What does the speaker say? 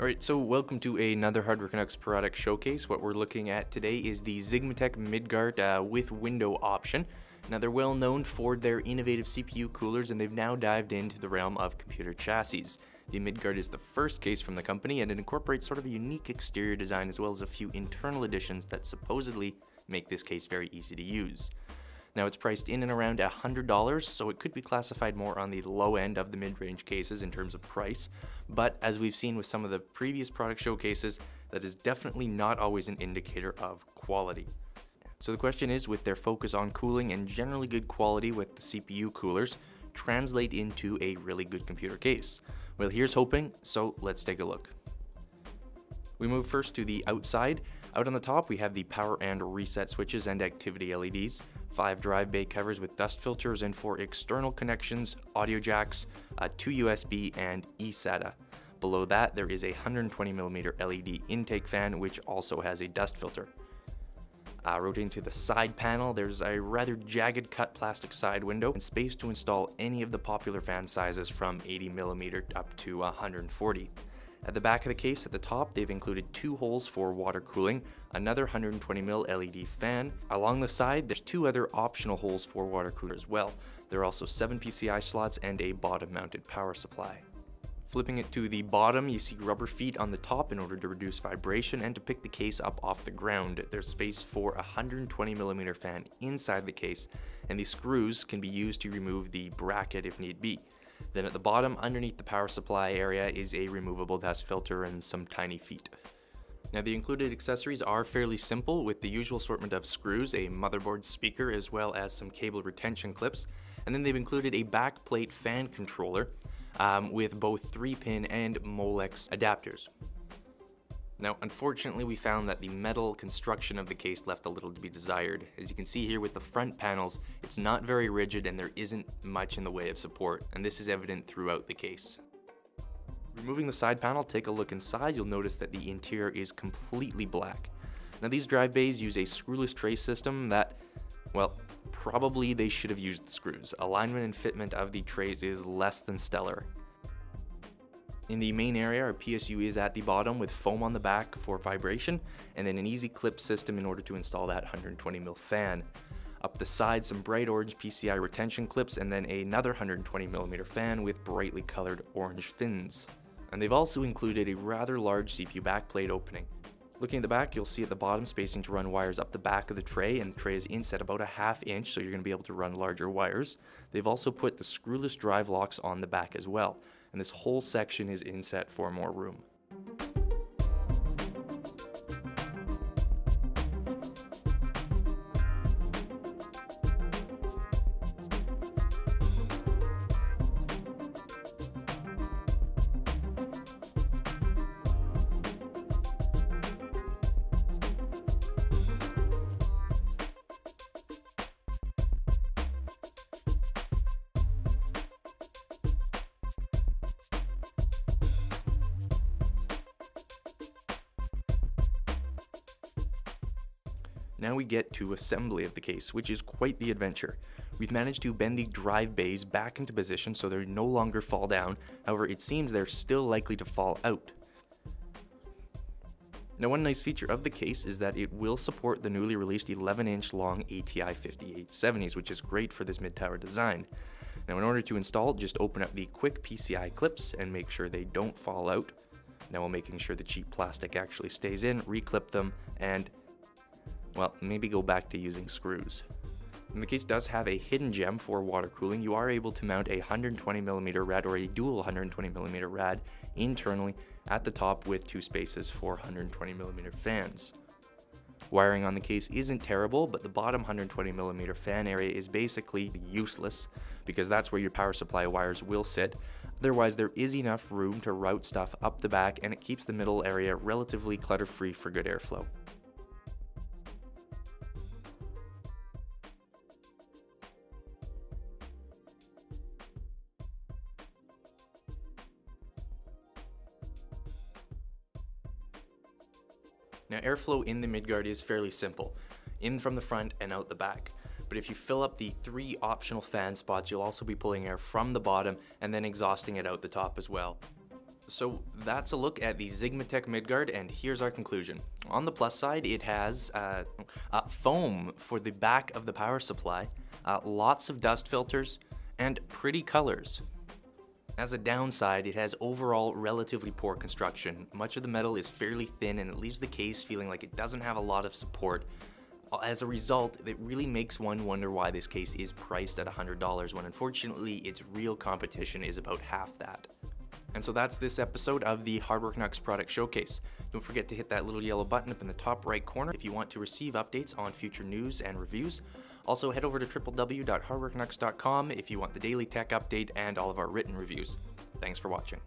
Alright, so welcome to another Hardware Canucks product showcase. What we're looking at today is the Xigmatek Midgard with window option. Now, they're well known for their innovative CPU coolers, and they've now dived into the realm of computer chassis. The Midgard is the first case from the company, and it incorporates sort of a unique exterior design as well as a few internal additions that supposedly make this case very easy to use. Now, it's priced in and around $100, so it could be classified more on the low end of the mid-range cases in terms of price, but as we've seen with some of the previous product showcases, that is definitely not always an indicator of quality. So the question is, with their focus on cooling and generally good quality with the CPU coolers, translate into a really good computer case? Well, here's hoping, so let's take a look. We move first to the outside. Out on the top, we have the power and reset switches and activity LEDs, 5 drive bay covers with dust filters, and 4 external connections, audio jacks, 2 USB and eSATA. Below that, there is a 120mm LED intake fan, which also has a dust filter. Rotating to the side panel, there's a rather jagged cut plastic side window and space to install any of the popular fan sizes from 80mm up to 140. At the back of the case, at the top, they've included 2 holes for water cooling, another 120mm LED fan. Along the side, there's 2 other optional holes for water cooler as well. There are also 7 PCI slots and a bottom-mounted power supply. Flipping it to the bottom, you see rubber feet on the top in order to reduce vibration and to pick the case up off the ground. There's space for a 120mm fan inside the case, and these screws can be used to remove the bracket if need be. Then at the bottom, underneath the power supply area, is a removable dust filter and some tiny feet. Now, the included accessories are fairly simple, with the usual assortment of screws, a motherboard speaker, as well as some cable retention clips, and then they've included a backplate fan controller, with both 3-pin and Molex adapters. Now, unfortunately, we found that the metal construction of the case left a little to be desired. As you can see here with the front panels, it's not very rigid and there isn't much in the way of support, and this is evident throughout the case. Removing the side panel, take a look inside, you'll notice that the interior is completely black. Now, these drive bays use a screwless tray system that, well, probably they should have used the screws. Alignment and fitment of the trays is less than stellar. In the main area, our PSU is at the bottom with foam on the back for vibration, and then an easy clip system in order to install that 120mm fan. Up the side, some bright orange PCI retention clips, and then another 120mm fan with brightly colored orange fins. And they've also included a rather large CPU backplate opening. Looking at the back, you'll see at the bottom spacing to run wires up the back of the tray, and the tray is inset about a ½ inch, so you're going to be able to run larger wires. They've also put the screwless drive locks on the back as well, and this whole section is inset for more room. Now we get to assembly of the case, which is quite the adventure. We've managed to bend the drive bays back into position so they no longer fall down, however it seems they're still likely to fall out. Now, one nice feature of the case is that it will support the newly released 11-inch long ATI 5870s, which is great for this mid-tower design. Now, in order to install, just open up the quick PCI clips and make sure they don't fall out. Now, while making sure the cheap plastic actually stays in, reclip them and, well, maybe go back to using screws. And the case does have a hidden gem for water cooling. You are able to mount a 120mm rad or a dual 120mm rad internally at the top with 2 spaces for 120mm fans. Wiring on the case isn't terrible, but the bottom 120mm fan area is basically useless because that's where your power supply wires will sit. Otherwise, there is enough room to route stuff up the back, and it keeps the middle area relatively clutter-free for good airflow. Now, airflow in the Midgard is fairly simple, in from the front and out the back. But if you fill up the 3 optional fan spots, you'll also be pulling air from the bottom and then exhausting it out the top as well. So that's a look at the Xigmatek Midgard, and here's our conclusion. On the plus side, it has foam for the back of the power supply, lots of dust filters, and pretty colors. As a downside, it has overall relatively poor construction. Much of the metal is fairly thin, and it leaves the case feeling like it doesn't have a lot of support. As a result, it really makes one wonder why this case is priced at $100 when unfortunately its real competition is about half that. And so that's this episode of the Hardware Canucks product showcase. Don't forget to hit that little yellow button up in the top right corner if you want to receive updates on future news and reviews. Also head over to www.hardwarecanucks.com if you want the daily tech update and all of our written reviews. Thanks for watching.